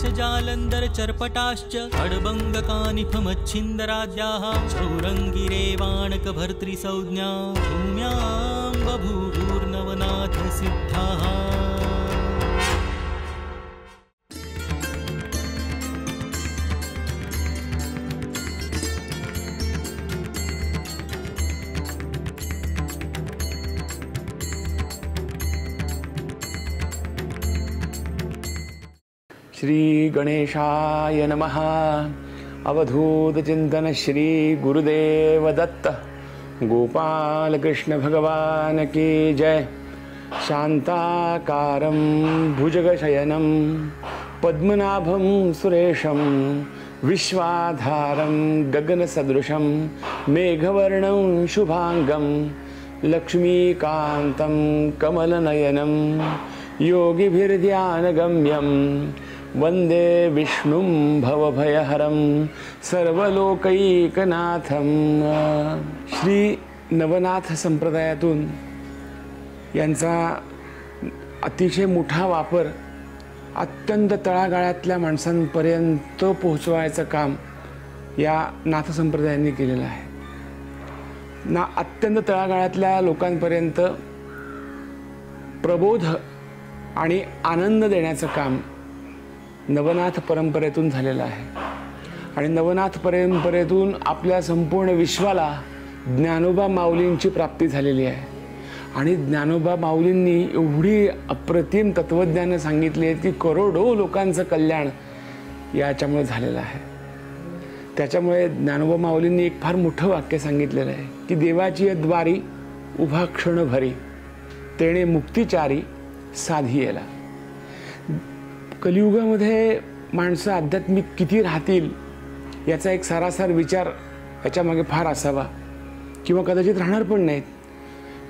कानिफनाश्च जालंदर चरपटाश्च खडबंग कानिफ मच्छिन्द्राद्याः चौरंगी रेवाणक भर्तृसंज्ञा भूम्यां बभूवूर्नवनाथ सिद्धाः। श्री गणेशाय नमः। अवधूत चिंतन श्री गुरुदेव दत्त। गोपाल कृष्ण भगवान की जय। शांताकारं भुजगशयनं पद्मनाभं सुरेशं विश्वाधारं गगनसदृशं मेघवर्णं शुभांगं लक्ष्मीकांतं कमलनयनं योगिभिर्ध्यानगम्यं वंदे विष्णुं भवभयहरं सर्वलोकैकनाथं। श्री नवनाथ संप्रदायातून यांचा अतिशय मोठा वापर अत्यंत तळागाळातल्या माणसांपर्यंत पोहोचवायचं काम या नाथ संप्रदायाने केलेलं आहे। अत्यंत तळागाळातल्या लोकांपर्यंत प्रबोध आणि आनंद देण्याचं काम नवनाथ परंपरेतून झालेला आहे। आणि नवनाथ परंपरेतून आपल्या संपूर्ण विश्वाला ज्ञानोबा माऊलींची प्राप्ती झालेली आहे। आणि ज्ञानोबा माऊलींनी एवढी अप्रतिम तत्वज्ञान सांगितली आहेत की करोडो लोकांचं कल्याण याच्यामुळे झालेलं आहे। त्याच्यामुळे ज्ञानोबा माऊलींनी एक फार मोठं वाक्य सांगितलेलं आहे की देवाची द्वारी उभा क्षणभरी तेणे मुक्तिचारी साधी येला। कलियुगामध्ये माणसं आध्यात्मिक किती राहतील याचा एक सारासार विचार याच्यामागे फार असावा किंवा कदाचित राहणार पण नाहीत।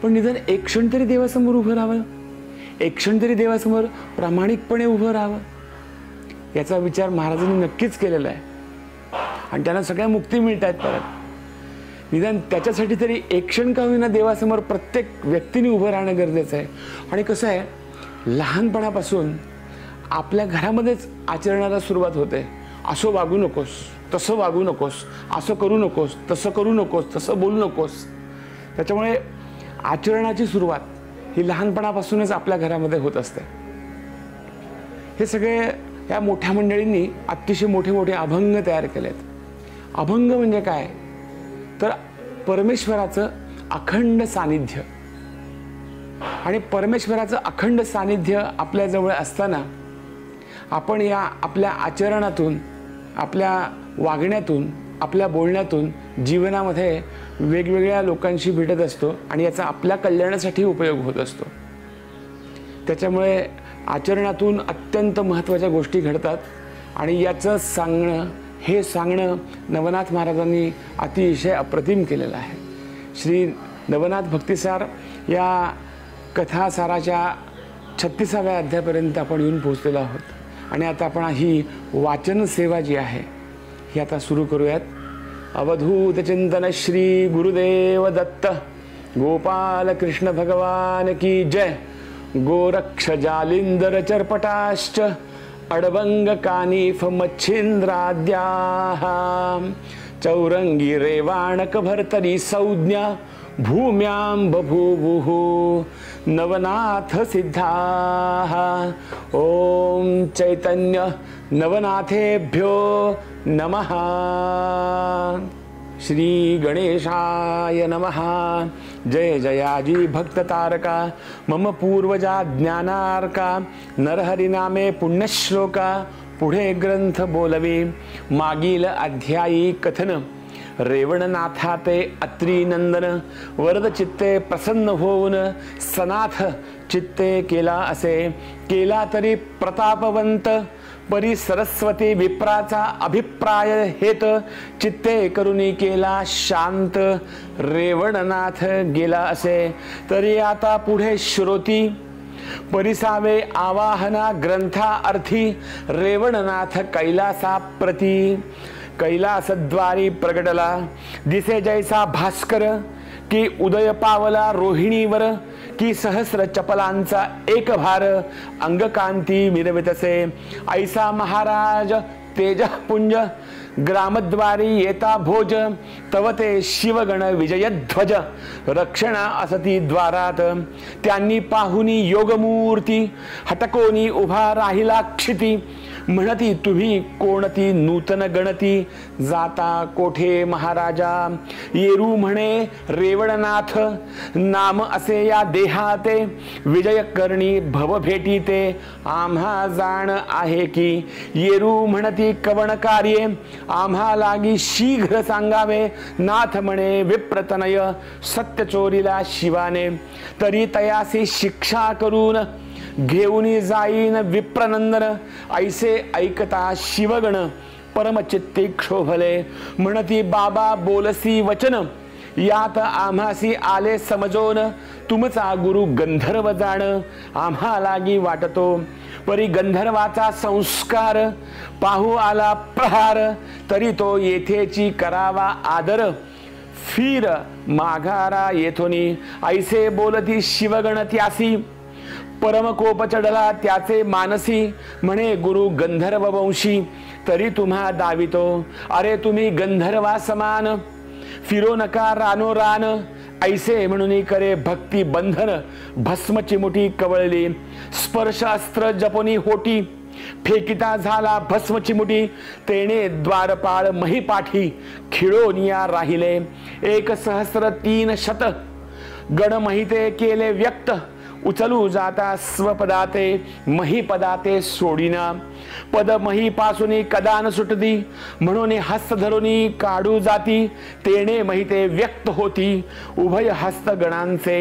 पण निदान एक क्षण तरी देवासमोर उभं राहावं, एक क्षण तरी देवासमोर प्रामाणिकपणे उभं राहावं याचा विचार महाराजांनी नक्कीच केलेला आहे। आणि त्यांना सगळ्या मुक्ती मिळतात। परत निदान त्याच्यासाठी तरी एक क्षण का होईना देवासमोर प्रत्येक व्यक्तीने उभं राहणं गरजेचं आहे। आणि कसं आहे, लहानपणापासून आपल्या घरामध्येच आचरणाला सुरुवात होते। असं वागू नकोस, तसं वागू नकोस, असं करू नकोस, तसं करू नकोस, तसं बोलू नकोस। त्याच्यामुळे आचरणाची सुरुवात ही लहानपणापासूनच आपल्या घरामध्ये होत असते। हे सगळे या मोठ्या मंडळींनी अतिशय मोठे मोठे अभंग तयार केलेत। अभंग म्हणजे काय तर परमेश्वराचं अखंड सानिध्य। आणि परमेश्वराचं अखंड सानिध्य आपल्याजवळ असताना आपण या आपल्या आचरणातून, आपल्या वागण्यातून, आपल्या बोलण्यातून जीवनामध्ये वेगवेगळ्या लोकांशी भेटत असतो आणि याचा आपल्या कल्याणासाठी उपयोग होत असतो। त्याच्यामुळे आचरणातून अत्यंत महत्त्वाच्या गोष्टी घडतात आणि याचं सांगणं, हे सांगणं नवनाथ महाराजांनी अतिशय अप्रतिम केलेलं आहे। श्री नवनाथ भक्तिसार या कथासाराच्या 36व्या अध्यायापर्यंत आपण येऊन पोहोचलेलो आहोत। आणि आता आपण ही वाचन सेवा जी आहे ही आता सुरू करूयात। अवधूत चिंतन श्री गुरुदेव दत्त। गोपाल कृष्ण भगवान की जय। गोरक्ष जालिंदर चरपटाश्च अडबंग कानिफ मच्छिन्द्राद्याः चौरंगी रेवाणक भर्तरी संज्ञा भूम्यां बभूवुः नवनाथ सिद्धाः। ओम चैतन्य नवनाथेभ्यो नमः। श्री गणेशाय नमः। जय जयाजी भक्त तारका मम पूर्वजा ज्ञानार्का नरहरिनामे पुण्यश्लोका पुढे ग्रंथ बोलवी मागील अध्यायी कथन रेवणनाथा ते अत्रिनंदन वरद चित्ते प्रसन्न होऊन सनाथ चित्ते केला असे केला तरी प्रतापवंत परी सरस्वती विप्राचा अभिप्राय हेत चित्ते करुणी केला शांत रेवणनाथ गेला असे। तरी आता पुढे श्रोती परिसावे आवाहना ग्रंथा अर्थी रेवणनाथ कैलासा प्रती कैलासद्वारी प्रगटला दिसे जैसा भास्कर की उदय पावला रोहिणीवर की सहस्र चपलांचा एक भार, अंगकांती मिरवितसे ऐसा महाराज। तेजपुंज ग्रामद्वारी येता भोज, तवते शिवगण विजयध्वज, रक्षणा असती द्वारात। त्यांनी पाहुनी योगमूर्ती, हटकोनी उभा राहिला क्षिती, म्हणती तुम्ही कोणती नूतन गणती, जाता कोठे महाराजा। येरू म्हणे रेवणनाथ, नाम असे या देहाते, विजय करणी भव भेटीते, आम्हा जाण आहे की। येरू म्हणती कवण कार्ये, आम्हा लागी शीघ्र सांगावे, नाथ म्हणे विप्रतनय, सत्य चोरीला शिवाने, तरी तयासी शिक्षा करून, घेऊनी जाईन विप्रनंदन, ऐसे ऐकता शिवगण परमचित्ती क्षोभले। म्हणती बाबा बोलसी वचन, यात आम्हासी आले समजोन, तुमचा गुरु गंधर्व जाण, आम्हा लागी वाटतो, परी गंधर्वाचा संस्कार, पाहू आला प्रहार, तरी तो येथेची करावा आदर, फिर माघारा येथोनी। ऐसे बोलती शिवगण त्यासी, परम कोप चढला त्याचे मानसी, म्हणे गुरु गंधर्व वंशी, तरी तुम्हा दावितो, अरे तुम्ही गंधर्वा समान, फिरो नका रानो रान, ऐसे म्हणून करे भक्ती बंधन, भस्म चिमुटी कवळली, स्पर्श अस्त्र जपोनी होटी, फेकिता झाला भस्म चिमुटी, तेने द्वारपाळ महिपाठी, खिळोनिया राहिले, 1,300 गण महिते केले व्यक्त, उचलू जाता स्वपदाते, महिपदाते सोडिना, पद महिपासुनी कदान सुटदी, म्हणून हस्त धरुनी काढू जाती, तेने महिते व्यक्त होती, उभय हस्त गणांचे,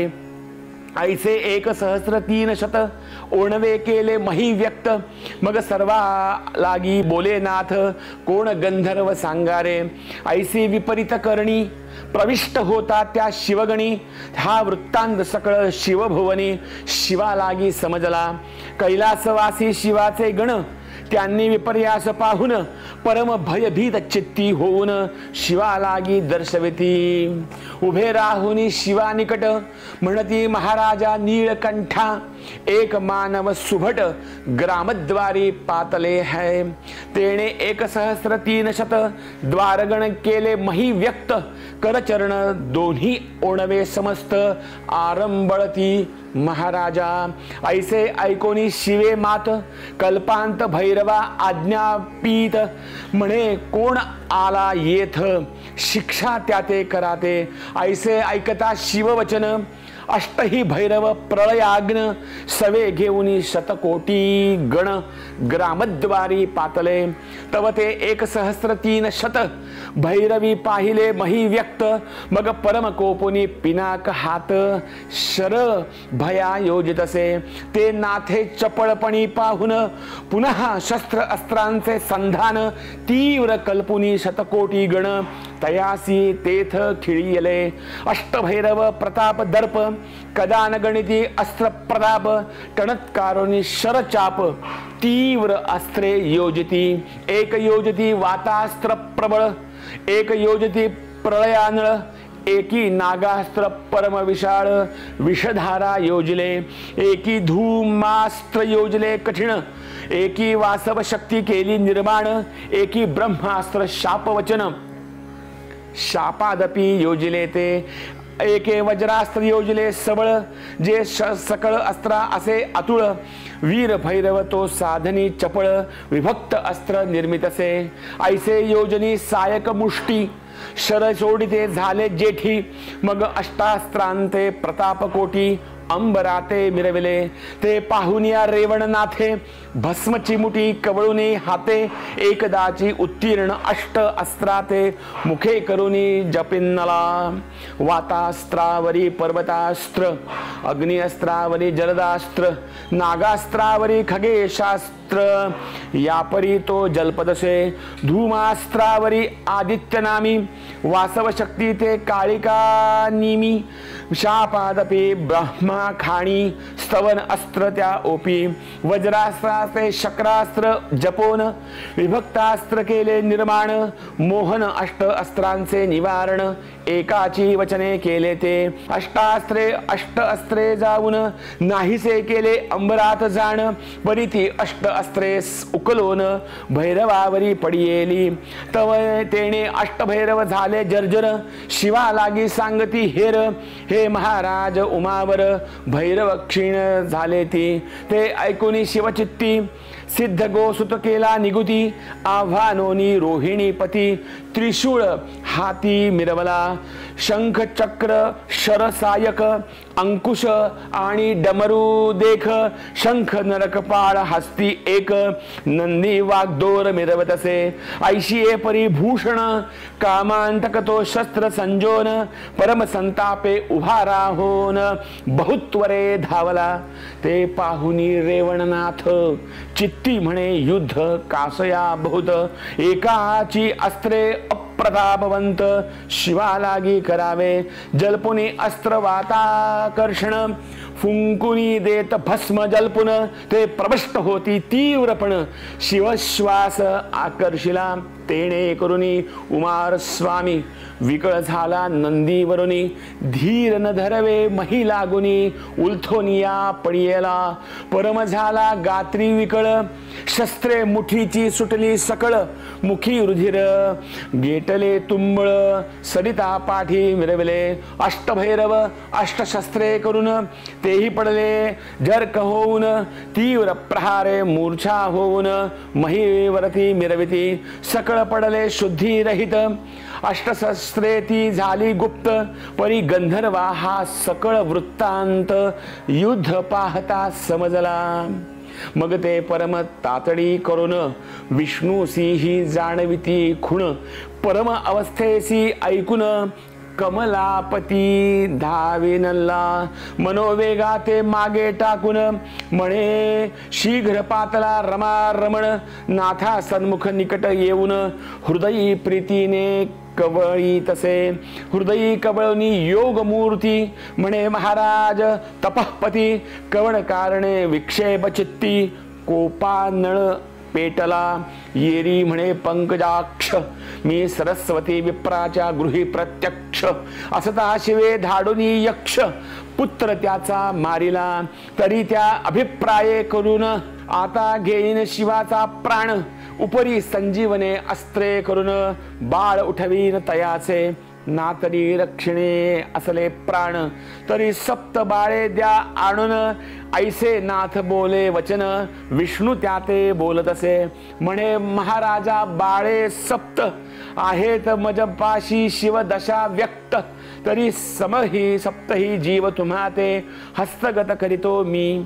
ऐसे 1,300 ओणवे केले मही व्यक्त, मग सर्वा लागी बोले नाथ, कोण गंधर्व सांगारे। ऐसे विपरीत करणी प्रविष्ट होता त्या शिवगणी, हा वृत्तांत सकळ शिवभुवनी, शिवा लागी समजला। कैलासवासी शिवाचे गण, त्यांनी विपर्यास पाहून, परम भयभीत चित्ती होऊन, शिवा लागी दर्शविती, उभे राहुनी शिवा निकट, म्हणती महाराजा नीळकंठा, एक मानव सुभट, ग्रामद्वारी पातले है, तेने 1,300 द्वारगण केले मही व्यक्त, करचरण दोन्ही ओणवे समस्त, आरंबळती महाराजा। ऐसे ऐकोनी शिवे मात, कल्पांत भैरवा आज्ञापीत, म्हणे कोण आला येथ, शिक्षा त्याते कराते, ऐसे ऐकता शिववचन, अष्टही भैरव प्रलयाग्न, सवे घेऊनी शतकोटी गण, ग्रामद्वारी पातले, तवते 1,300 भैरवी पाहिले मही व्यक्त, मग परम कोपुनी पिनाक हात, शर भया योजितसे, ते नाथे चपळपणी पाहून, पुनः शस्त्र अस्त्रांचे संधान, तीव्र कल्पुनी शतकोटी गण, तयासी तेथ खिळीले, अष्टभैरव प्रताप दर्प, कदान गणिती अस्त्र प्रताप, टणत्कारोनी शरचाप, तीव्र अस्त्रे योजिती, एक योजिती वातास्त्र प्रबळ, एक योजिती प्रलयानळ, एकी नागास्त्र परम विशाल, विषधारा योजले, एकी धूमास्त्र योजले कठिण, एकी वासव शक्ती केली निर्माण, एकी ब्रह्मास्त्र शापवचन, शापादपी योजिले ते, एके वज्रास्त्र योजले सबळ, जे सकळ अस्त्रा असे अतुळ, वीर भैरव तो साधनी चपळ, विभक्त अस्त्र निर्मितसे, ऐसे योजनी सायक मुष्टी, शर सोडिते झाले जेठी, मग अष्टास्त्रांते प्रताप कोटी, अंबराते मिरविले, ते पाहुनिया रेवणनाथे, भस्म चिमुटी कवळुनी हाते, एकदाची उत्तीर्ण अष्ट अस्त्राते, मुखे करुनी जपिन्नला, वातास्त्रावरी पर्वतास्त्र, अग्निअस्त्रावरी जलदास्त्र, नागास्त्रावरी खगेशास्त्र, यापरी तो जलपदसे, धूमास्त्रावरी आदित्यनामी, वासवशक्ती ते काळिकानिमी, शापादपी ब्रह्मा खाणी, स्तवन अस्त्र त्या ओपी, वज्रास्त्रासे शक्रास्त्र जपोन, विभक्तास्त्र केले निर्माण, मोहन अष्ट अस्त्रांचे निवारण, एकाची वचने केले ते अष्टास्त्रे अष्ट अस्त्रे जाऊन नाहीसे केले अंबरात जाण परिती अष्ट अस्त्रे उकलोन भैरवावरी पडियेली तव तेने अष्ट भैरव झाले जर्जर शिवा लागी सांगती हेर हे महाराज उमावर भैरव क्षीण झाले ते ऐकुनी शिवचित्ती सिद्ध गोसुत केला निगुती आव्हानोनी रोहिणी पती त्रिशूळ हाती मिरवला शंख चक्र शरसायक अंकुश आणि डमरू देख शंख नरकपाळ हस्ती एक नंदी वाग्दोर मिरवतसे ऐशिये परिभूषण कामांतक तो शस्त्र संजोन परम संतापे उभा राहोन बहुत्वरे धावला ते पाहुनी रेवणनाथ चित्ती म्हणे युद्ध कासया बहुत एकाची अस्त्रे प्रतापवंत शिवा लागी करावे जलपुनी अस्त्र वाताकर्षण फुंकुनी देत भस्म जलपुन ते प्रविष्ट होती तीव्रपण शिवश्वास आकर्षिला तेने करुनी उमार स्वामी विकळ झाला नंदीवरुनी धीर न धरवे मही लागुनी उलथोनिया पडियेला परम झाला गात्री विकळ शस्त्रे मुठीची सुटली सकळ मुखी रुधिर गेटले तुंबळ सरिता पाठी मिरवले अष्टभैरव अष्टशस्त्रे करून तेही पडले जर्क होऊन तीव्र प्रहारे मूर्छा होऊन महीवरती मिरविती सकळ पडले शुद्धी रहित अष्टशस्त्रे ती झाली गुप्त परी गंधर्वा हा सकळ वृत्तांत युद्ध पाहता समजला मग ते परम तातडी करून विष्णुसी ही जाणविती खुण परम अवस्थेसी ऐकून कमलापती धाविनल्ला मनोवेगा ते मागे टाकून म्हणे शीघ्र पातला रमा रमण नाथा सन्मुख निकट येऊन हृदयी प्रीतीने कवळी तसे हृदयी कवळनी योग मूर्ती म्हणे महाराज तपःपती कवण कारणे विक्षेप चित्ती कोपानळ पेटला येरी म्हणे पंकजाक्ष मी सरस्वती विप्राच्या गृही प्रत्यक्ष असता शिवे धाडुनी यक्ष पुत्र त्याचा मारिला तरी त्या अभिप्राये करून आता घेईन शिवाचा प्राण उपरी संजीवने अस्त्रे करून बाळ उठवीन तयाचे ना तरी रक्षणे असले प्राण तरी सप्त बाळे द्या आणून ऐसे नाथ बोले वचन विष्णु त्याते बोलतसे म्हणे महाराजा बाळे सप्त आहेत मजपाशी शिव दशा व्यक्त तरी समही सप्तही जीव तुम्हा ते हस्तगत करितो मी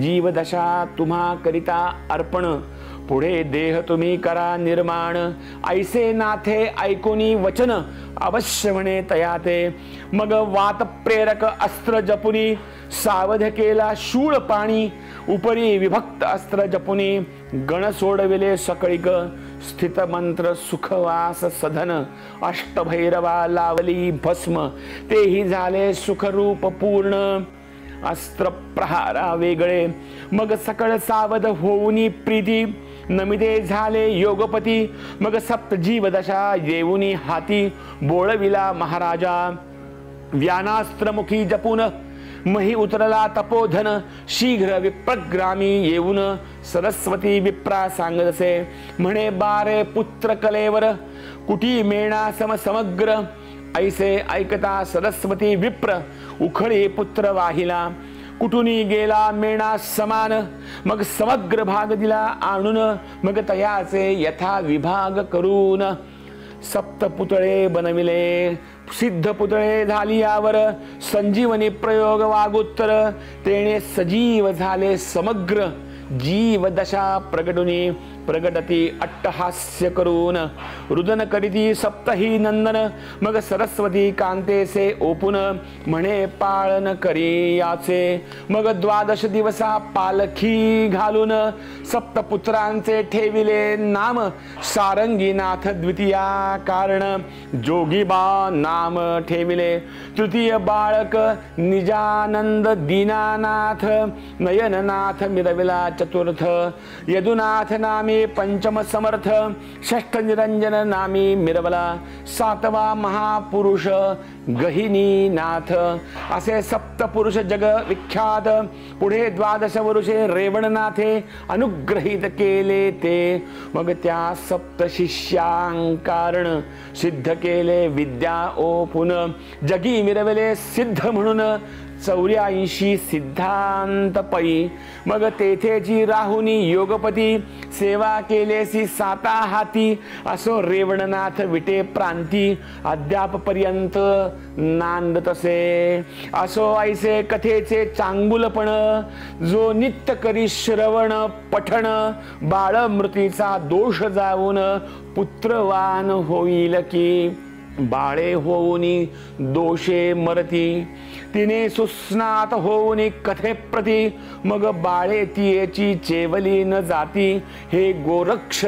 जीव दशा तुम्हा करिता अर्पण पुढे देह तुम्ही करा निर्माण ऐसे नाथे ऐकुनी वचन अवश्य म्हणे तयाते मग वात प्रेरक अस्त्र जपुनी सावध केला शूळ पाणी उपरी विभक्त अस्त्र जपुनी गण सोडविले सकळिक स्थित मंत्र सुखवास सधन अष्टभैरवा लावली भस्म तेही झाले सुखरूप पूर्ण अस्त्र प्रहारा वेगळे मग सकळ सावध होऊनी प्रीती नमिते झाले योगपती मग सप्त जीव दशा येऊनी हाती बोळविला महाराजा व्यानास्त्रमुखी जपून मही उतरला तपोधन शीघ्र विप्रग्रामी येऊन सरस्वती विप्रा सांगतसे म्हणे बारे पुत्र कलेवर कुटी मेणा समग्र ऐसे ऐकता सरस्वती विप्र उखळी पुत्र वाहिला कुठुनी गेला मेणा समान मग समग्र भाग दिला आणून मग तयाचे यथा विभाग करून सप्त पुतळे बनविले सिद्ध पुतळे झाली यावर संजीवनी प्रयोग वागोत्तर तेने सजीव झाले समग्र जीव दशा प्रगटुनी प्रगटती अट्टहास्य करून रुदन करीती सप्तही नंदन मग सरस्वती कांते से ओपुन म्हणे पालन करियाचे मग द्वादश दिवसा पालखी घालून सप्त पुत्रांचे ठेविले नाम सारंगीनाथ द्वितीया कारण जोगीबा नाम ठेविले तृतीय बाळक निजानंद दीनानाथ नयननाथ मिरविला चतुर्थ, यदुनाथ नामी पंचम समर्थ, षष्ठ निरंजन नामी मिरवला, सातवा महापुरुष गहिनीनाथ। असे सप्तपुरुष जग विख्यात। पुढे द्वादश पुरुषे रेवणनाथे अनुग्रहित केले ते, मग त्या सप्त शिष्यांकारण सिद्ध केले विद्या ओपुन, जगी मिरवले सिद्ध म्हणून 84 सिद्धांत पै। मग तेथेची राहुनी योगपती, सेवा केलेसी साता हाती, असो रेवणनाथ विटे प्रांती, अद्याप पर्यंत नांदतसे। असो ऐसे कथेचे चांगुलपण, जो नित्य करी श्रवण पठण, बाळमृतीचा दोष जाऊन पुत्रवान होईल की, बाळे होऊनी दोषे मरती, तिने सुस्नात होऊनी कथे प्रति, मग बाळे तियेची चेवली न जाती, हे गोरक्ष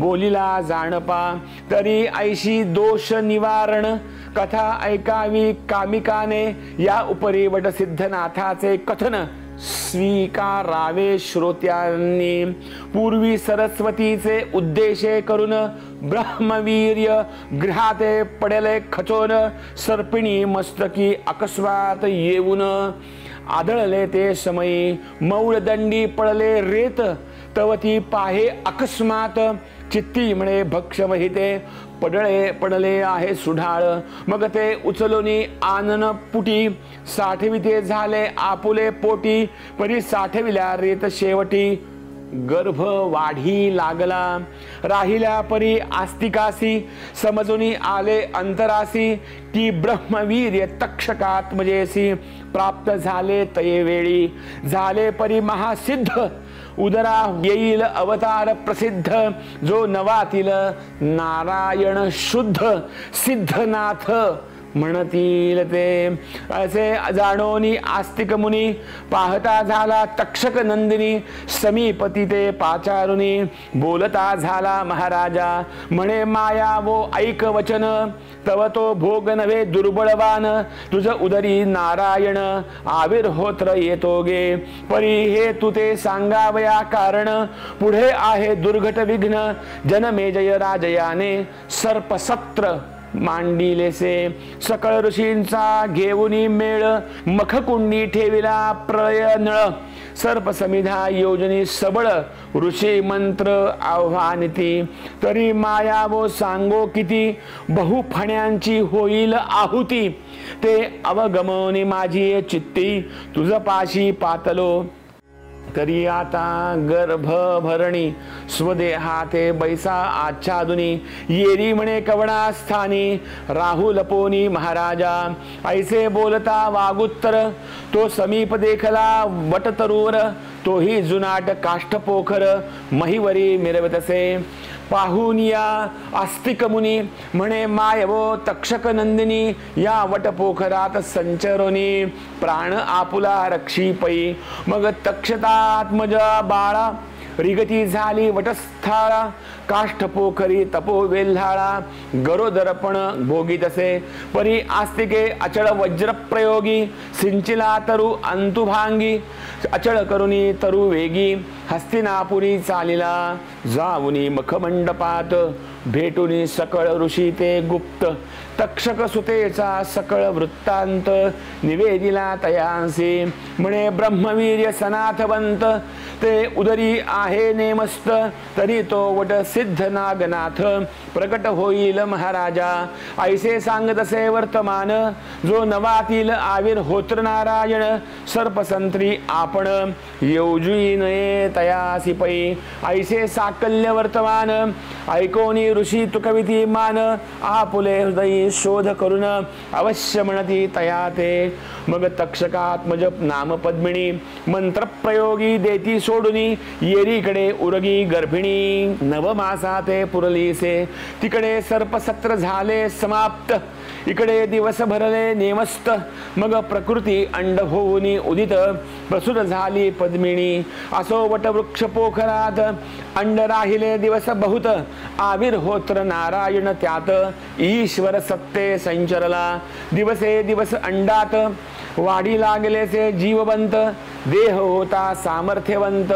बोलिला जाणपा, तरी ऐशी दोष निवारण, कथा ऐकावी कामिकाने, या उपरिवट सिद्धनाथाचे कथन स्वीकारावे श्रोत्यांनी। पूर्वी सरस्वतीचे उद्देशे करून, ब्रह्मवीर्य गृहाते पडले खचोन, सर्पिणी मस्तकी अकस्मात येऊन, आदळले ते समयी मौळदंडी पडले रेत, तवती पाहे अकस्मात, चित्ती म्हणे भक्षम हिते पडले पडले आहे सुढाळ, मग ते उचलोनी आनन पुटी, साठविते झाले आपुले पोटी, परी साठविल्या रेत शेवटी, गर्भ वाढी लागला, राहिला परी आस्तिकासी, समजूनी आले अंतरासी, की ब्रह्मवीर्य तक्षकात्मजेसी, प्राप्त झाले तये वेळी, झाले परी महासिद्ध, उदरा येईल अवतार प्रसिद्ध, जो नवातील नारायण शुद्ध, सिद्धनाथ म्हणतील ते। असे जाणोनी आस्तिक मुनी, पाहता झाला तक्षक नंदिनी, समीपती ते पाचारुनी, बोलता झाला महाराजा, म्हणे माया वो ऐक वचन, तव तो भोग नव्हे दुर्बळवान, तुझ उदरी नारायण आविर्होत्र येतोगे, परी हे तू ते सांगावया कारण, पुढे आहे दुर्घट विघ्न, जनमेजय राजयाने सर्पसत्र मांडिलेसे, सकळ ऋषींचा घेऊनी मेळ, मखकुंडी ठेविला प्रयनळ, सर्प समिधा योजनी सबळ, ऋषी मंत्र आव्हानिती, तरी माया वो सांगो किती, बहुफण्यांची होईल आहुती, ते अवगमोनी माझी चित्ती, तुझ पाशी पातलो, तरी आता गर्भ भरणी, स्वदेहाते बैसा आच्छादुनी, येरी म्हणे कवणास्थानी, राहु लपोनी महाराजा, ऐसे बोलता वागुत्तर, तो समीप देखला वटतरूर, तो ही जुनाट काष्ठपोखर, महिवरी मिरवतसे, पाहुनिया आस्तिक मुनी, म्हणे मायवो तक्षक नंदिनी, या वटपोखरात संचरोनी, प्राण आपुला रक्षी पै, मग तक्षतात्मज बाळा, रिगती झाली वटस्थाळा, काष्ठपोखरी तपो वेल्हाळा, गरोदरपण भोगितसे, परी आस्तिके अचळ वज्रप्रयोगी, सिंचिला तरु अंतुभांगी, अचळ करुनी तरु वेगी, हस्तिनापुरी चालिला, जाऊनी मखमंडपात, भेटुनी सकळ ऋषी ते गुप्त, तक्षक सुतेचा सकळ वृत्तांत, निवेदिला तयांसी, म्हणे ब्रह्मवीर्य सनाथवंत, ते उदरी आहे नेमस्त, तरी तो वट सिद्ध नागनाथ, प्रकट होईल महाराजा, ऐसे सांगतसे वर्तमान, जो नवातील आविर्होत्र नारायण, सर्पसंत्री आपण, योजुई नये तयासी पै, ऐसे साकल्य वर्तमान, ऐकोनी ऋषी तुकविती मान, आपुले हृदयी शोध करून, अवश्य म्हणती तया ते, मग तक्षकात्मज नाम पद्मिनी, मंत्रप्रयोगी देती सोडुनी, येरीकडे उरगी गर्भिणी, नवमासा ते पुरलीसे, तिकडे सर्पसत्र झाले समाप्त, इकडे दिवस भरले नेमस्त, मग प्रकृती अंड होऊनी उदित, प्रसूत झाली पद्मिनी, असो वटवृक्ष पोखरात, अंड राहिले दिवस बहुत, आविर्होत्र नारायण त्यात, ईश्वर सत्ते संचरला, दिवसे दिवस अंडात, वाढी लागलेसे जीवबंत, देह होता सामर्थ्यवंत,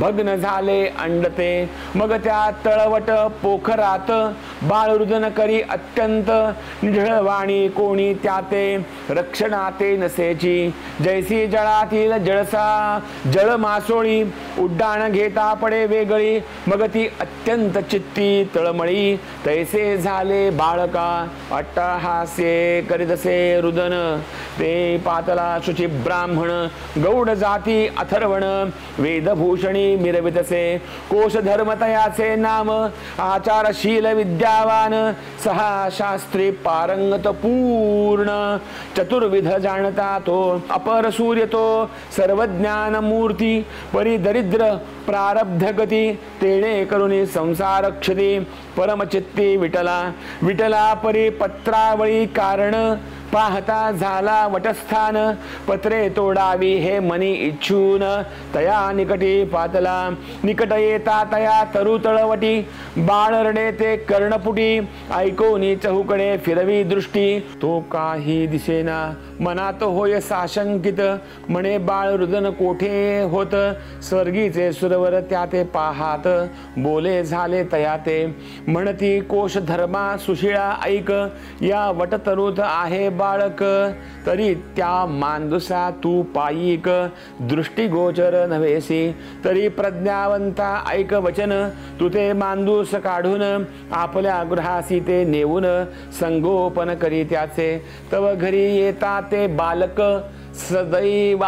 भग्न झाले अंडते, मग त्या तळवट पोखरात बाळरुदन करी अत्यंत, निढळवाणी कोणी त्याते रक्षणाते नसेची, जैसी जळातील जळसा जळ मासोळी, उड्डाण घेता पडे वेगळी, मग ती अत्यंत चित्ती तळमळी, तैसे झाले बाळका अट्टहास्ये करीतसे रुदन, ते पातला शुची ब्राह्मण गौड जाती अथर्वण, वेदभूषणी मिरवितसे कोश धर्मतयाचे नाम, आचारशील विद्यावान सहा शास्त्री पारंगत पूर्ण, चतुर्विध जाणता तो अपर सूर्य तो सर्वज्ञान मूर्ती, परी दरिद्र प्रारब्ध गती तेणे करुणी संसार क्षती, परमचित्ती विटला विटला परी पत्रावळी कारण, पाहता झाला वटस्थान पत्रे तोडावी हे मनी इच्छून, तया निकटी पातला निकट येता तया तरु तळवटी, बाळ रडे ते कर्णपुटी, ऐकोनी चहूकडे फिरवी दृष्टी, तो काही दिसेना मनात होय साशंकित, म्हणे बाळ रुदन कोठे होत, स्वर्गीचे सुरवर त्याते पाहात, बोले झाले तयाते म्हणती कोश धर्मा सुशिळा ऐक, या वटतरुत आहे बाळक तरी त्या मांदुसा तू पायीक, दृष्टीगोचर नव्हेसी तरी प्रज्ञावंता ऐक वचन, तुते मांदूस काढून आपल्या गृहासी ते नेऊन, संगोपन करी त्याचे तव घरी येता ते बालक, सदैव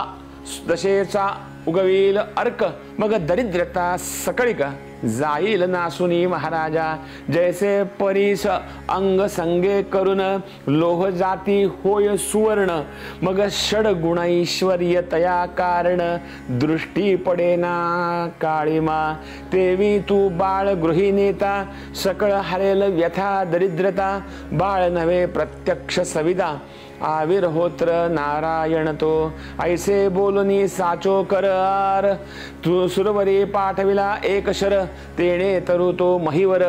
दशेचा उगवील अर्क, मग दरिद्रता सकळिक जाईल नासुनी महाराजा, जैसे परीस अंग संगे करून, लोह जाती होय सुवर्ण, मग षड गुणैश्वर्य तया कारण, दृष्टी पडेना काळीमा तेवी तू बाळ गृहिणीता, सकळ हरेल व्यथा दरिद्रता, बाळ नवे प्रत्यक्ष सविदा आविर्होत्र नारायण तो, ऐसे बोलुनी साचो करार, तू सुरवरी पाठविला एक शर, तेणे तरु तो महिवर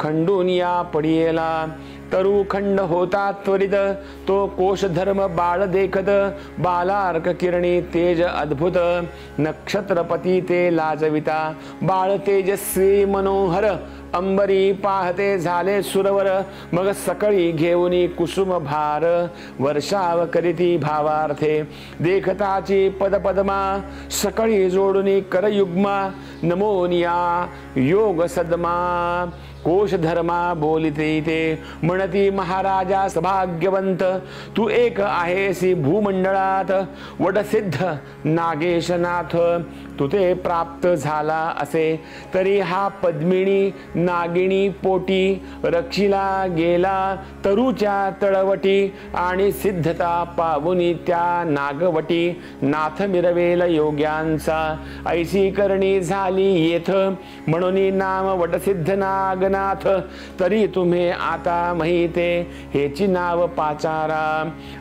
खंडून या पडियेला, तरु खंड होता त्वरित तो कोश धर्म बाळ देखत, बालार्क किरणी तेज अद्भुत, नक्षत्रपती ते लाजविता, बाळ तेजस्वी मनोहर, अंबरी पाहते झाले सुरवर, मग सकळी घेऊनी कुसुम भार, वर्षाव करीती भावार्थे देखताची पदपद्मा, सकळी जोडुनी करयुग्मा, नमोनिया योग सद्मा, कोश धर्मा बोलिते ते म्हणती महाराजा सभाग्यवंत, तू एक आहेसी भूमंडळात, वटसिद्ध नागेशनाथ तुते प्राप्त झाला असे, तरी हा पद्मिनी नागिणी पोटी, रक्षिला गेला तरुच्या तळवटी, आणि सिद्धता पावुनी त्या नागवटी, नाथ मिरवेल योग्यांचा, ऐसी करणी झाली येथ, म्हणून नाम वटसिद्ध नागनाथ, तरी तुम्ही आता माहिते हेची नाव पाचारा,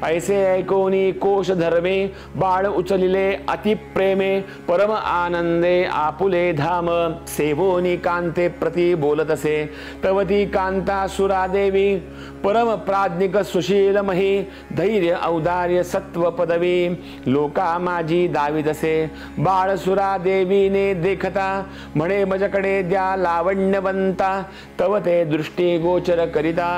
ऐसे ऐकोनी कोश धर्मे बाळ उचलिले अतिप्रेमे, परम आनंदे आपुले धाम, सेवोनी कांते प्रति बोलतसे, तवती कांता सुरा देवी, परम प्राज्ञिक सुशील मही, धैर्य औदार्य सत्व पदवी, लोका माझी दाविदसे, बाळ सुरा देवीने देखता, म्हणे मजकडे द्या लावण्यवंता, तव ते दृष्टी गोचर करिता,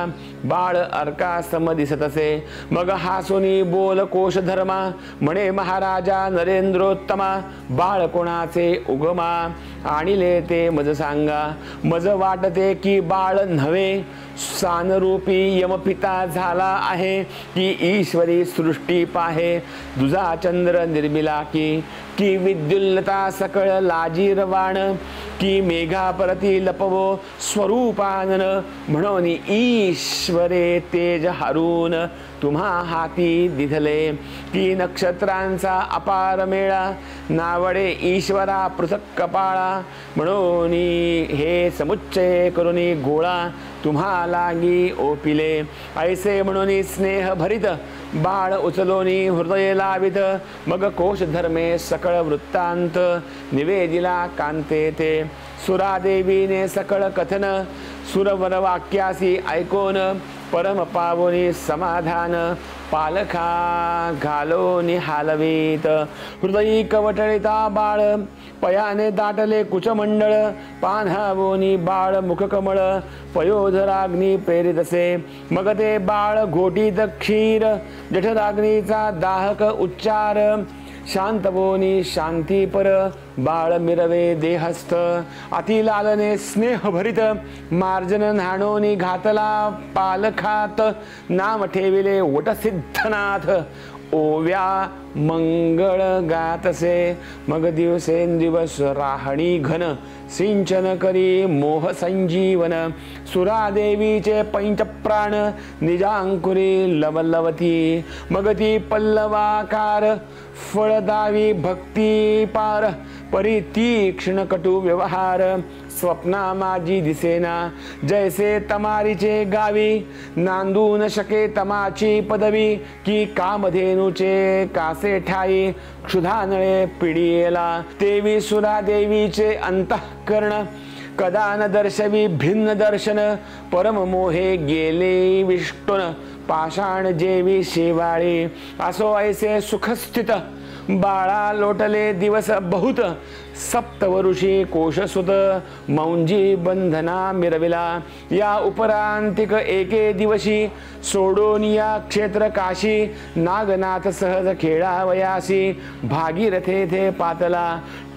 बाळ अर्का सम दिसतसे, मग हासुनी बोल कोश धर्मा, म्हणे महाराजा नरेंद्रोत्तमा, बाळ कोणाचे उगमा, आणिले ते मज सांगा, मज वाटते की बाळ नव्हे, सानरूपी यमपिता झाला आहे, की ईश्वरी सृष्टी पाहे, दुजा चंद्र निर्मिला की विद्युल्लता सकळ लाजीरवाण, की मेघापरती लपवो स्वरूपानन, म्हणून ईश्वरे तेज हरून तुम्हा हाती दिधले, की नक्षत्रांचा अपार मेळा, नावडे ईश्वरा पृथक कपाळा, म्हणून हे समुच्चय करुणी गोळा, तुम्हा लागी ओपिले, ऐसे म्हणून स्नेह भरित बाळ उचलोनी हृदय लावित, मग कोश धर्मे सकळ वृत्तांत निवेदिला कांते ते, सुरादेवीने सकळ कथन, सुरवर वाक्यासी ऐकोन, परम पावनी समाधान, पालखा घालो निहालवीत। हृदयी कवटळिता बाळ पयाने दाटले कुचमंडळ, पान्हावोनी बाळ मुखकमळ पयोधराग्नी प्रेरितसे। मग ते बाळ घोटीत क्षीर जठराग्नीचा दाहक उच्चार, शांतवोनी शांति पर बाळ मिरवे देहस्थ। अति लालने स्नेह भरित मार्जन न्हाणोनी घातला, पालखात नाम ठेविले वट सिद्धनाथ ओव्या मंगळ गातसे। मग दिवसेंदिवस राहणी घन सिंचन करी मोह संजीवन, सुरादेवीचे पंचप्राण निजांकुरी लवलवती। मग ती पल्लवाकार फळदावी भक्ती पार, परी तीक्ष्ण कटु व्यवहार स्वप्ना माझी दिसेना। जैसे तमारीचे गावी नांदू न शके तमाची पदवी, की कामधेनूचे कासे ठाई क्षुधानळे पिडीला। तेवी सुरा देवीचे अंतःकरण कदा न दर्शवी भिन्न दर्शन, परम मोहे गेले विष्टुन पाषाण जेवी शेवाळी। असो ऐसे सुखस्थित बाळा लोटले दिवस बहुत, सप्तवरुषी कोशसुत मौंजी बंधना मिरविला। या उपरांतिक एके दिवशी सोडोनिया क्षेत्र काशी, नागनाथ सहज खेळावयासी भागीरथे थे पातला।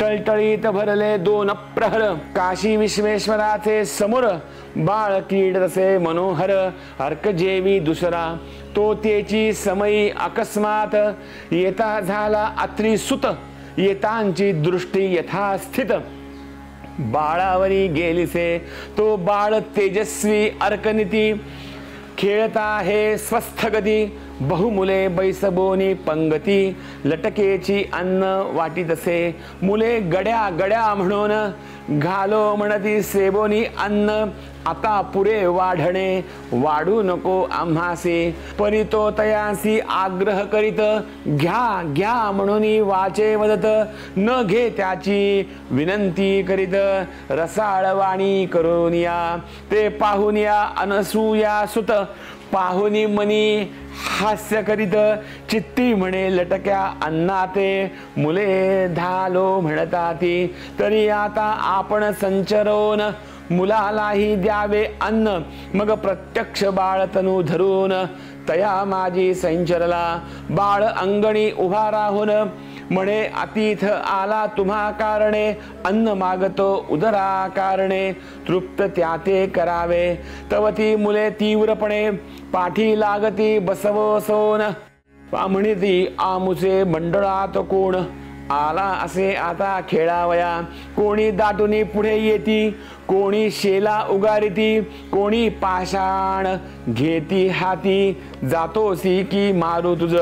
टळटळीत भरले दोन प्रहर काशी विश्वेश्वराचे समोर, बाळ क्रीडतसे मनोहर अर्क जेवी दुसरा। तो तेची समयी अकस्मात येता झाला अत्रिसुत, येतांची दृष्टी यथास्थित बाळावरी गेलीसे। तो बाळ तेजस्वी अर्कनीती खेळता हे स्वस्थगती, बहुमुले बैसबोनी पंगती लटकेची अन्न वाटीतसे। मुले गड्या गड्या म्हणून घालो म्हणती सेबोनी अन्न, आता पुरे वाढणे वाढू नको आम्हासी। परी तो तयासी आग्रह करीत, घ्या घ्या म्हणून वाचे वदत, न घे त्याची विनंती करीत रसाळवाणी करून या। ते पाहून या अनसूया सुत पाहुनी मनी हास्य करीत, चित्ती म्हणे लटक्या अन्नाते मुले धालो म्हणताती। तरी आता आपण संचरोन मुलालाही द्यावे अन्न, मग प्रत्यक्ष बाळ तनु धरून तया माझी संचरला। बाळ अंगणी उभा राहून म्हणे अतिथ आला तुम्हा कारणे, अन्न मागतो उदरा कारणे तृप्त त्याते करावे। तवती मुले तीव्रपणे पाठी लागती बसवो सोन, पामणीती आमुचे मंडळात कोण आला असे आता खेळावया। कोणी दाटुनी पुढे येती, कोणी शेला उगारिती, कोणी पाषाण घेती हाती, जातोसी की मारू तुझ।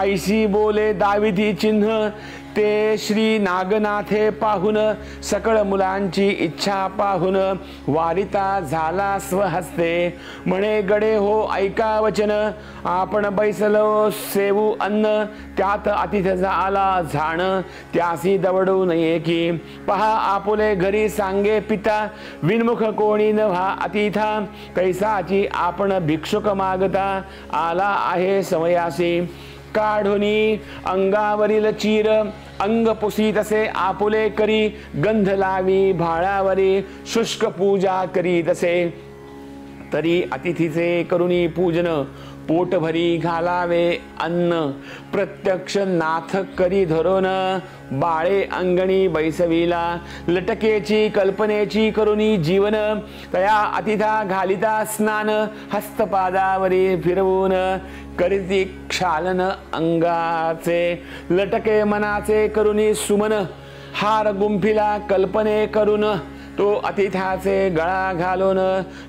ऐशी बोले दाविती चिन्ह, ते श्री नागनाथे पाहून सकळ मुलांची इच्छा पाहून वारिता झाला स्वहस्ते। म्हणे गडे हो ऐका वचन, आपण बैसलो सेवू अन्न, त्यात अतिथ झाला झाण त्यासी दवडू नये की। पहा आपुले घरी सांगे पिता, विनमुख कोणी न व्हा अतिथा, कैसाची आपण भिक्षुक मागता आला आहे समयासी। काढुनी अंगावरील चीर अंग पुसी तसे आपुले करी, गंध लावी भाळावरी शुष्क पूजा करी तसे। तरी अतिथीचे करुणी पूजन पोटभरी घालावे अन्न, प्रत्यक्ष नाथ करी धरोन बाळे अंगणी बैसविला। लटकेची कल्पनेची करुणी जीवन, तया अतिथा घालिता स्नान, हस्तपादावरी फिरवून करीती क्षालन अंगाचे। लटके मनाचे करुणी सुमन, हार गुंफिला कल्पने करून, तो अतिथाचे गळा घालून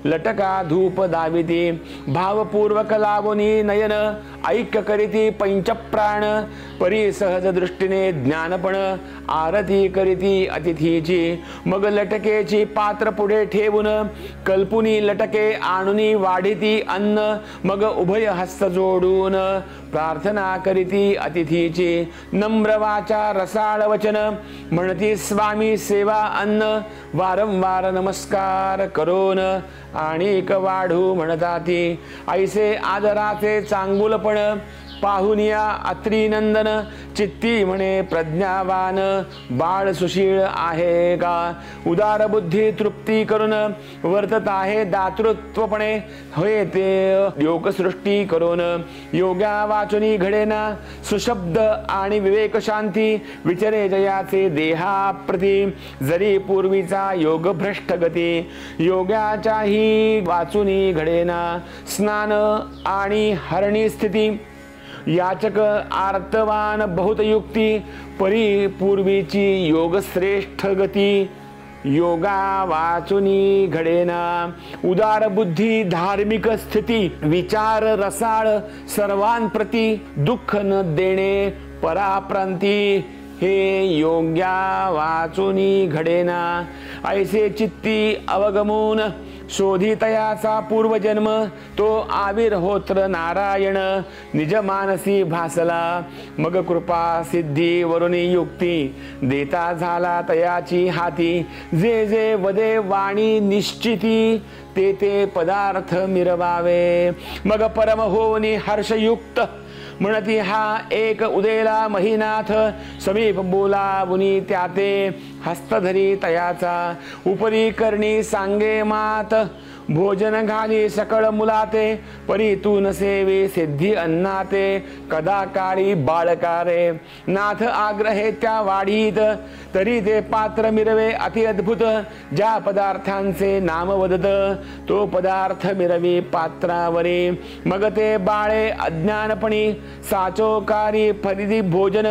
लटका धूप दाविती। भावपूर्वक लावोनी नयन ऐक्य करीती पंचप्राण, परी सहज दृष्टीने ज्ञानपण आरती करीती अतिथीची। मग लटकेची पात्र पुढे ठेवून कल्पुनी लटके आणुनी वाढिती अन्न, मग उभय हस्त जोडून प्रार्थना करीती अतिथीची। नम्रवाचा रसाळ वचन म्हणती स्वामी सेवा अन्न, वारंवार नमस्कार करून आणिक वाढू म्हणताती। ऐसे आदराचे चांगुलपण श्रवण पाहुनिया अत्रिनंदन चित्ती म्हणे प्रज्ञावान बाळ सुशील आहे का उदार बुद्धी तृप्ती करून वर्तत आहे दातृत्वपणे होय ते योगसृष्टी करून योग्या वाचनी घडेना सुशब्द आणि विवेक शांती विचरे जयाचे देहाप्रती जरी पूर्वीचा योगभ्रष्ट गती योग्याचाही वाचुनी घडेना स्नान आणि हरणी स्थिती याचक आर्तवान बहुत युक्ति परी पूर्वीची योग श्रेष्ठ गती योगा वाचुनी घडेना उदार बुद्धि धार्मिक स्थिति विचार रसाळ सर्वांप्रती दुःख न देणे पराप्रांती हे योग्या वाचुनी घडेना ऐसे चित्ती अवगमून शोधितयाचा पूर्वजन्म तो आविर्होत्र नारायण निज मानसी भासला मग कृपा सिद्धी वरुणी युक्ती देता झाला तयाची हाती जे जे वदे वाणी निश्चिती ते ते पदार्थ मिरवावे मग परम होवनी हर्षयुक्त म्हणती हा एक उदेला महिनाथ समीप बोलावुनी त्याते हस्तधरी तयाचा उपरी करणी सांगे मात भोजन घाली सकळ मुलाते परी तू नसेवी सिद्धी अन्नाते कदा काळी बाळकारे नाथ आग्रहे त्या वाढीत तरी ते पात्र मिरवे अति अद्भुत ज्या पदार्थांचे नाम वदत तो पदार्थ मिरवी पात्रावरी मग ते बाळे अज्ञानपणी साचोकारी फरिदी भोजन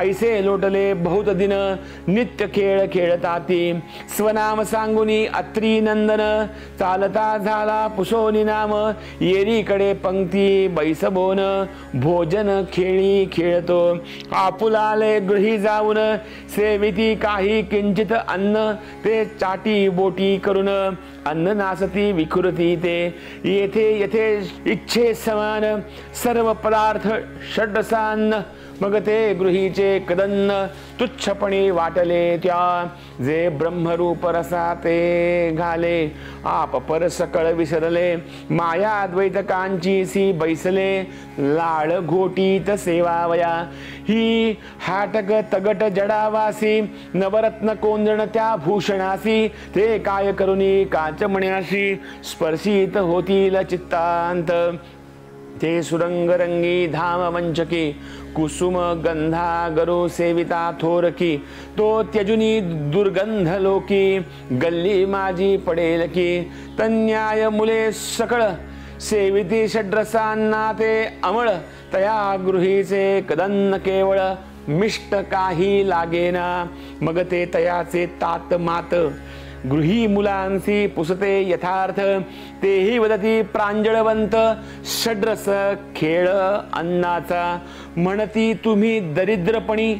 ऐसे लोटले बहुत दिन नित्य खेळ खेळताती स्वनाम सांगुनी अत्री नंदन चालता झाला पुसोनी नाम येरीकडे पंक्ती बैसबोन भोजन खेळी खेळतो आपुलाले गृही जाऊन सेविती काही किंचित अन्न ते चाटी बोटी करून अन्न नासती विखुरती ते येथे यथे इच्छे समान सर्व पदार्थ षड्रसान्न मग ते गृहीचे कदन्न तुच्छपणी वाटले त्या जे ब्रह्मरूप रसाते घाले आप पर सकळ विसरले माया द्वैत कांची सी बैसले लाळ घोटीत सेवावया ही हाटक तगट जडावासी नवरत्न कोंदण त्या भूषणासी ते काय करुनी काच मण्याशी स्पर्शित होतील चित्तांत ते सुरंग रंगी धाम वंचकी कुसुम गंधा गरो सेविता थोरकी तो त्यजुनी दुर्गंध लोकी गल्ली माझी पडेल की तन्याय मुले सकळ सेविती षड्रसांना ते अमळ तया गृहीचे कदन्न केवळ मिष्ट काही लागेना मग ते तयाचे तात मात गृही मुलांसी पुसते यथार्थ तेही वदती प्रांजळवंत षड्रस खेळ अन्नाचा म्हणती तुम्ही दरिद्रपणी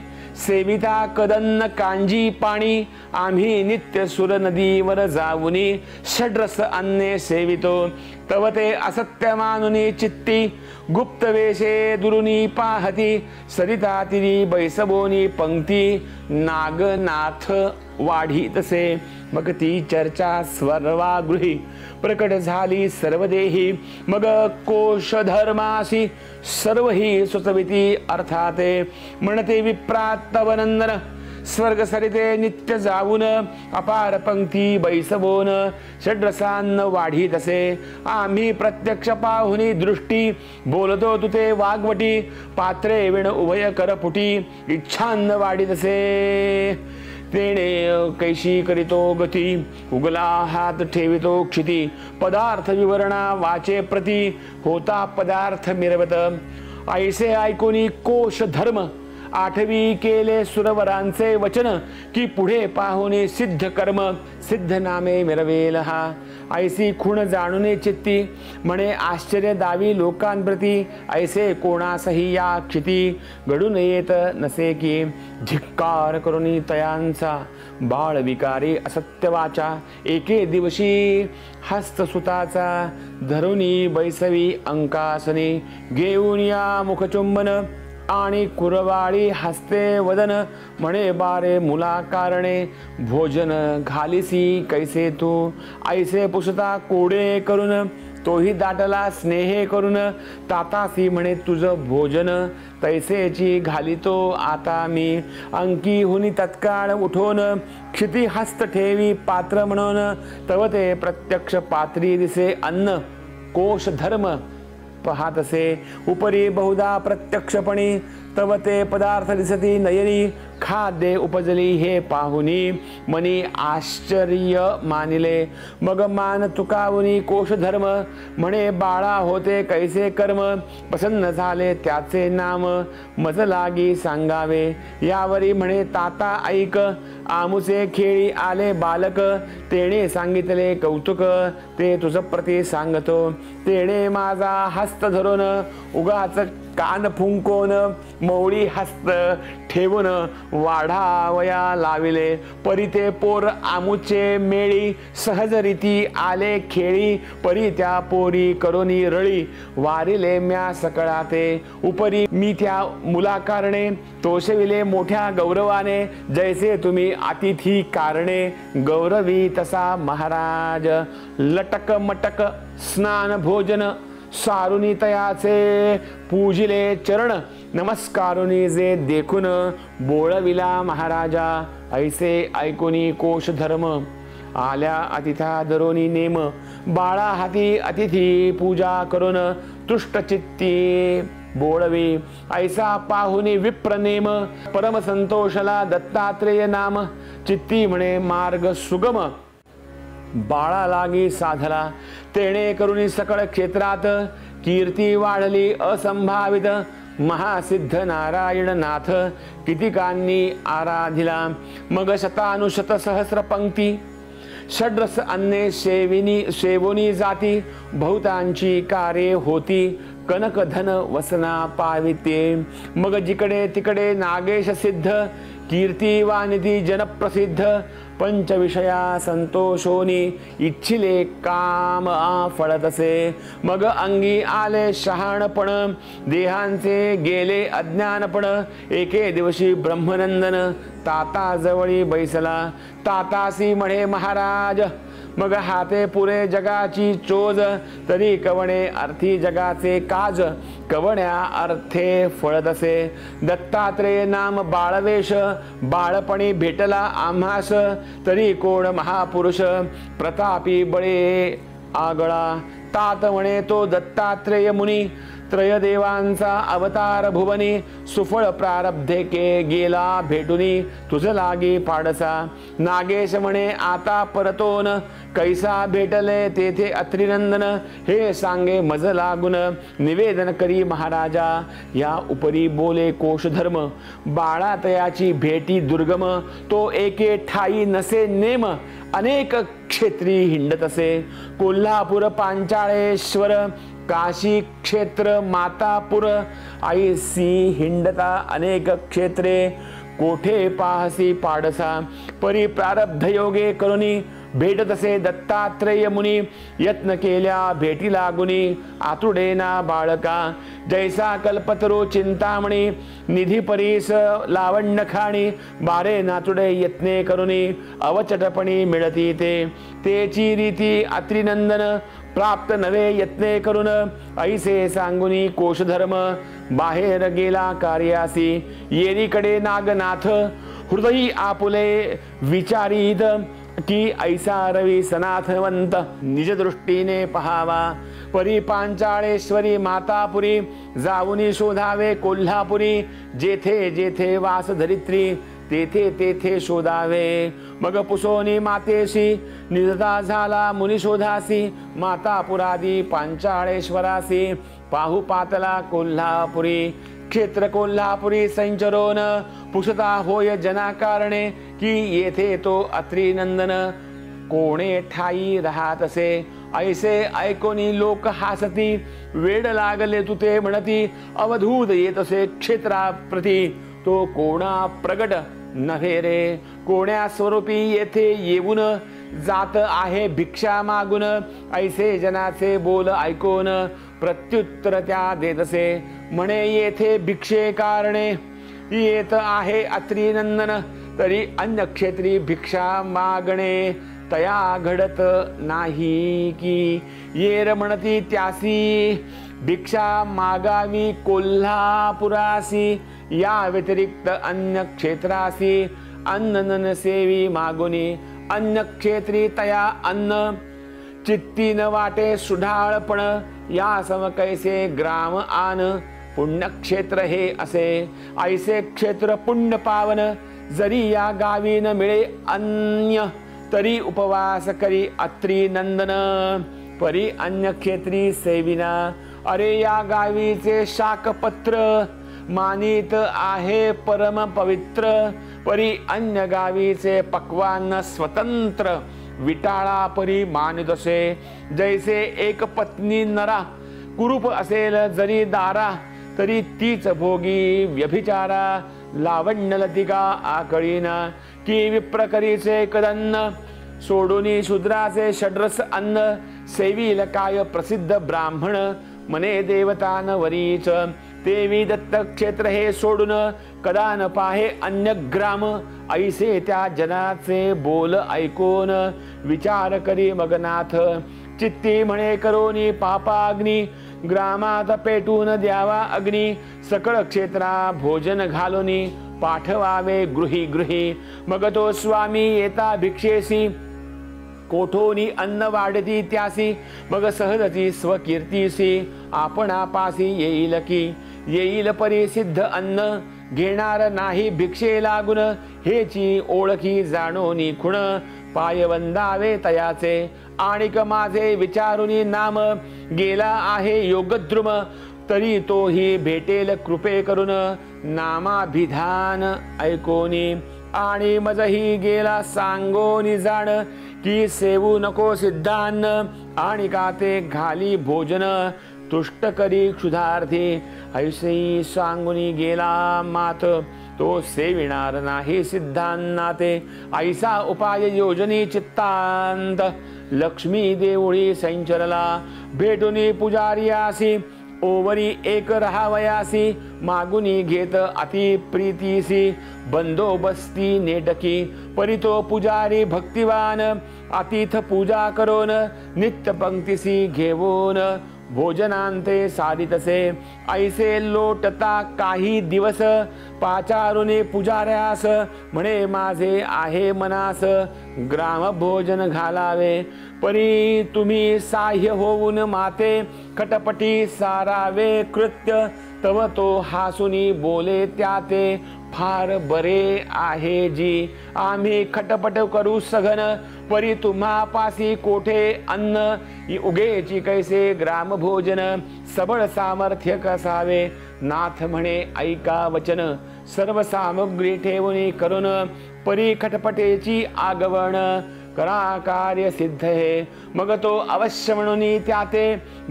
सेविता कदन्न कांजी पाणी आम्ही नित्य सुर नदीवर जाऊनी षड्रस अन्ने सेवितो तव ते असत्य मानुनी चित्ती गुप्त वेशे दुरुनी पाहती सरिता तिरी बैसबोनी पंक्ती नागनाथ वाढी तसे मग ती चर्चा स्वर्वागृही प्रकट झाली सर्वदेही मग कोश धर्मासी सर्व ही सुचविती अर्थाते म्हणते विप्रात्तवनंदन स्वर्ग सरिते नित्य जाऊन अपार पंक्ती बैसबोन षड्रसान्न वाढी तसे आम्ही प्रत्यक्ष पाहुनी दृष्टी बोलतो तुते वागवटी पात्रे विण उभय करपुटी इच्छान्न वाढी तसे तेणे कैशी करितो गती उगला हात ठेवितो क्षिती पदार्थ विवरणा वाचे प्रति होता पदार्थ मिरवत ऐसे ऐकोनी कोश धर्म आठवी केले सुरवरांचे वचन की पुढे पाहुने सिद्ध कर्म सिद्ध नामे मिरवेल हा ऐसी खुण जाणुने चित्ती म्हणे आश्चर्य दावी लोकांप्रती ऐसे कोणासही या क्षिती घडून येत नसे की धिक्कार करुनी तयांचा बाळ विकारी असत्यवाचा एके दिवशी हस्तसुताचा धरुनी बैसवी अंकासनी घेऊनिया मुखचुंबन आणि कुरवाळी हस्ते वदन म्हणे बारे मुला कारणे भोजन घालिसी कैसे तू ऐसे पुसता कोडे करून तोही दाटला स्नेहे करून तातासी म्हणे तुझं भोजन, तैसेची घालितो आता मी अंकी हुनी तत्काळ उठोन, क्षिती हस्त ठेवी पात्र म्हणून तव ते प्रत्यक्ष पात्री दिसे अन्न कोश धर्म पहातसे उपरी बहुधा प्रत्यक्षपणी तव ते पदार्थ दिसती नयनी खाद्ये उपजली हे पाहुनी मनी आश्चर्य मानिले मग मान तुकावुनी कोश धर्म म्हणे बाळा होते कैसे कर्म प्रसन्न झाले त्याचे नाम मज लागी सांगावे यावरी म्हणे ताता ऐक आमुचे खेळी आले बालक तेणे सांगितले कौतुक ते तुझ प्रति सांगतो तेणे माझा हस्त धरून उगाच कान फुंकोन मौळी हस्त ठेवून वाढावया लाविले परी ते पोर आमुचे मेळी सहजरीती आले खेळी परी त्या पोरी करोनी रळी वारिले म्या सकळाते उपरी मी त्या मुलाकारणे तोषविले मोठ्या गौरवाने जैसे तुम्ही अतिथी कारणे गौरवी तसा महाराज लटक मटक स्नान भोजन सारुनी तयाचे पूजिले चरण नमस्कारुनी जे देखुन बोळविला महाराजा ऐसे ऐकुनी कोश धर्म आल्या अतिथा धरोनी नेम बाळा हाती अतिथी पूजा करून तुष्टचित्ती बोळवी ऐसा पाहुनी विप्रनेम परम संतोषला दत्तात्रेय नाम चित्ती म्हणे मार्ग सुगम बाळा लागी साधला तेणे करुणी सकळ क्षेत्रात कीर्ती वाढली असंभावित महासिद्ध नारायण नाथ कितिकांनी आराधिला मग शतानुशत सहस्र पंक्ती षड्रस अन्ने सेविनी सेवोनी जाती बहुतांची कार्ये होती कनक धन वसना पाविते मग जिकडे तिकडे नागेश सिद्ध कीर्ती वानिधी जनप्रसिद्ध पंचविषया संतोषोनी इच्छिले काम फळतसे मग अंगी आले शहाणपण देहांचे गेले अज्ञानपण एके दिवशी ब्रह्मनंदन ताता जवळी बैसला तातासी म्हणे महाराज मग हाते पुरे जगाची चोज तरी कवणे अर्थी जगाचे काज कवण्या अर्थे फळदसे दत्तात्रेय नाम बाळवेश बाळपणी भेटला आम्हास तरी कोण महापुरुष प्रतापी बळे आगळा तात म्हणे तो दत्तात्रेय मुनी त्रयदेवांचा अवतार भुवनी सुफळ प्रारब्धे के गेला भेटुनी तुझ लागी पाडसा नागेश म्हणे आता परतोन कैसा भेटले तेथे अत्रिनंदन हे सांगे मज लागून निवेदन करी महाराजा या उपरी बोले कोशधर्म बाळा तयाची भेटी दुर्गम तो एके ठाई नसे नेम अनेक क्षेत्री हिंडतसे कोल्हापूर पांचाळेश्वर काशी क्षेत्र मातापुर आई सी हिंडता अनेक क्षेत्रे कोठे पाहसी पाडसा परी प्रारब्ध योगे करुनी भेटतसे दत्तात्रेय मुनी यत्न केल्या भेटी लागुनी आतुडेना बाळका जैसा कल्पतरू चिंतामणी निधी परीस लावण्य खाणी बारे नातुडे यत्ने करुनी अवचटपणी मिळती तेची रीती अत्रिनंदन प्राप्त नवे यत्ने करून ऐसे सांगुनी कोशधर्म बाहेर गेला कार्यासी येरीकडे नागनाथ हृदयी आपुले विचारीत की ऐसा रवी सनाथवंत निज दृष्टीने पहावा परी पांचाळेश्वरी मातापुरी जाऊनी शोधावे कोल्हापुरी जेथे जेथे वास धरित्री तेथे तेथे शोधावे मग पुसोनी मातेशी निजता झाला मुनी शोधासी मातापुरादी पांचाळेश्वरासी पाहु पातला कोल्हापुरी क्षेत्र कोल्हापुरी संचरोन पुसता होय जना कारणे की येथे तो अत्रिनंदन कोणे ठाई राहतसे ऐसे ऐकोनी लोक हासती वेड लागले तुते म्हणती अवधूत येतसे क्षेत्राप्रती तो कोणा प्रगट नव्हे रे कोण्या स्वरूपी येथे येऊन जात आहे भिक्षा मागून ऐसे जनाचे बोल ऐकून प्रत्युत्तर त्या देतसे म्हणे येथे भिक्षे कारणे येत आहे अत्रिनंदन तरी अन्य क्षेत्री भिक्षा मागणे तया घडत नाही की ये रमणती त्यासी भिक्षा मागावी कोल्हापुरासी या व्यतिरिक्त अन्य क्षेत्रासी अन्नन सेवी मागुनी अन्य क्षेत्री तया अन्न चित्तीन वाटे सुढाळपण या समकैसे ग्राम आन पुण्यक्षेत्र हे असे ऐसे क्षेत्र पुण्य पावन जरी या गावी न मिळे अन्य तरी उपवास करी अत्री नंदन परी अन्य क्षेत्री सेविना अरे या गावीचे शाकपत्र मानित आहे परम पवित्र परी अन्य गावीचे पक्वान स्वतंत्र विटाळा परी मानित असे जैसे एक पत्नी नरा कुरूप असेल जरी दारा तरी तीच भोगी व्यभिचारा लावण्यलतिका आकळीना की विप्रकरीचे कदन्न सोडोनी शूद्राचे षड्रस अन्न सेवील काय प्रसिद्ध ब्राह्मण मने देवतान वरीच तेवी दत्त क्षेत्र हे सोडून कदा न पाहे अन्य ग्राम ऐसे त्या जनाचे बोल ऐकून विचार करी मगनाथ चित्ती म्हणे करोनी पापाग्नी ग्रामात पेटून द्यावा अग्नी सकळ क्षेत्रा भोजन घालोनी पाठवावे गृही गृही मग तो स्वामी येता भिक्षेसी कोठोनी अन्न वाढती त्यासी मग सहजती स्वकीर्तीसी आपणापासी येईल की येईल परिसिद्ध अन्न घेणार नाही भिक्षे लागून हेची ओळखी जाणोनी खुण पाय वंदावे तयाचे आणिक माझे विचारुनी नाम गेला आहे योगद्रुम तरी तो ही भेटेल कृपे करून नामाभिधान ऐकोनी आणि मजही गेला सांगोनी जाण की सेवू नको सिद्धान आणि काते घाली भोजन तुष्ट करी क्षुधार्थी ऐसे सांगुनी गेला मात तो सेविणार नाही सिद्धांनाते ऐसा उपाय योजनी चित्तांत लक्ष्मी देवळी संचरला भेटुनी पुजारियासी ओवरी एक रहावयासी मागुनी घेत अति प्रीतीसी बंदोबस्ती नेटकी परितो पुजारी भक्तिवान अतिथ पूजा करोन नित्य पंक्तिसी घेवोन भोजनांते साधितसे ऐसे लोटता काही दिवस पाचारुने पुजाऱ्यास म्हणे माझे आहे मनास ग्राम भोजन घालावे परी तुम्ही साह्य होऊन माते खटपटी सारावे कृत्य तव तो हासुनी बोले त्याते फार बरे आहे जी आम्ही खटपट करू सघन परी तुम्हा पासी कोठे अन्न उगेची कैसे ग्राम भोजन सबळ सामर्थ्य कसावे नाथ म्हणे ऐका वचन सर्व सामग्री ठेवणी करून परी खटपटेची आगवण करा कार्य सिद्ध हे मग तो अवश्य म्हणूनी त्याते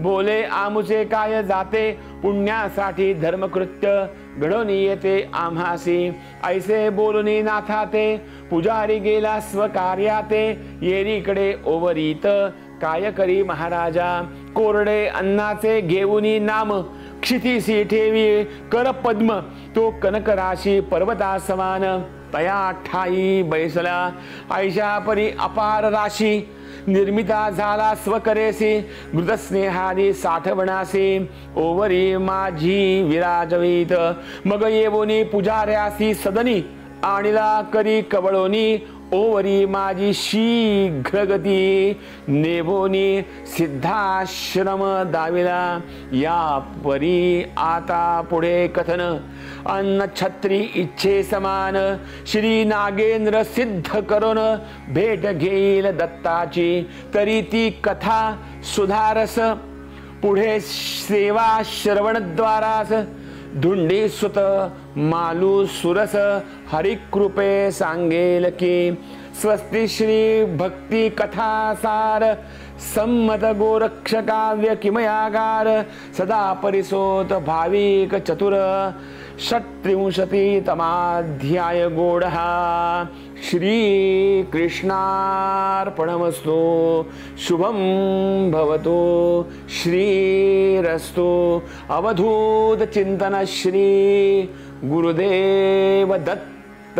बोले आमुचे काय जाते पुण्यासाठी धर्मकृत्य घडोनी येते आम्हासी ऐसे बोलुनी नाथाते पुजारी गेला स्वकार्याते येरीकडे ओवरीत काय करी महाराजा कोरडे अन्नाचे घेऊनी नाम क्षितिसी ठेवी कर पद्म तो कनकराशी पर्वता समान तया ठाई बैसला ऐशा परी अपार राशी निर्मिता झाला स्वकरेसी मृतस्नेहारी साठवणासी ओवरी माझी विराजवीत मग येवोनी पुजाऱ्यासी सदनी आणिला करी कवळोनी ओवरी माझी शीघ्रगती नेवोनी सिद्धाश्रम दाविला या परी आता पुढे कथन अन्न छत्री इच्छे समान श्री नागेंद्र सिद्ध करून भेट घेईल दत्ताची तरी ती कथा सुधारस पुढे सेवा श्रवणद्वारास धुंडी सुत मालू सुरस हरिकृपे सांगेल की स्वस्ति श्री भक्ति कथासार सम्मत गोरक्ष काव्य किमयागार सदा परिसोत भाविक चतुर षट्त्रिंशतितमाध्याय गोढ़ः श्री कृष्णार्पणमस्तु शुभम भवतु श्रीरस्तु अवधूत चिंतन श्री गुरुदेव दत्त।